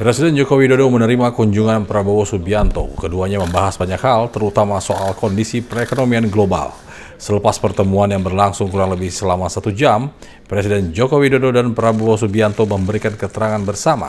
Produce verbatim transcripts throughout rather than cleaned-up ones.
Presiden Joko Widodo menerima kunjungan Prabowo Subianto. Keduanya membahas banyak hal, terutama soal kondisi perekonomian global. Selepas pertemuan yang berlangsung kurang lebih selama satu jam, Presiden Joko Widodo dan Prabowo Subianto memberikan keterangan bersama.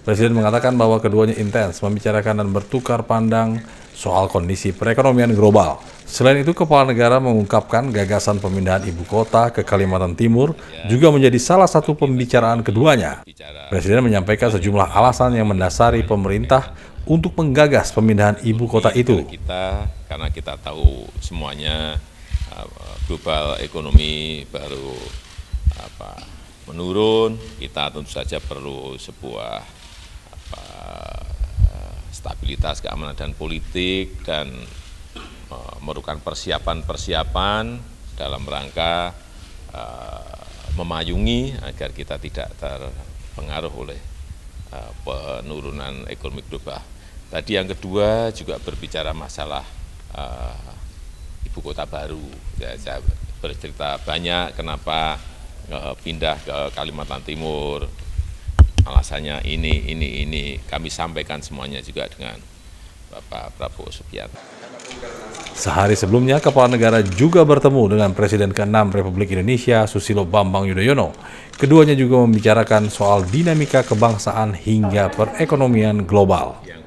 Presiden mengatakan bahwa keduanya intens membicarakan dan bertukar pandang soal kondisi perekonomian global. Selain itu, kepala negara mengungkapkan gagasan pemindahan ibu kota ke Kalimantan Timur juga menjadi salah satu pembicaraan keduanya. Presiden menyampaikan sejumlah alasan yang mendasari pemerintah untuk menggagas pemindahan ibu kota itu. Kita, karena kita tahu semuanya global ekonomi baru apa, menurun, kita tentu saja perlu sebuah apa, stabilitas keamanan dan politik dan memerlukan persiapan-persiapan dalam rangka uh, memayungi agar kita tidak terpengaruh oleh uh, penurunan ekonomi global. Tadi yang kedua juga berbicara masalah uh, ibu kota baru. Ya, saya bercerita banyak kenapa uh, pindah ke Kalimantan Timur, alasannya ini, ini, ini. Kami sampaikan semuanya juga dengan Bapak Prabowo Subianto. Sehari sebelumnya, kepala negara juga bertemu dengan Presiden keenam Republik Indonesia, Susilo Bambang Yudhoyono. Keduanya juga membicarakan soal dinamika kebangsaan hingga perekonomian global.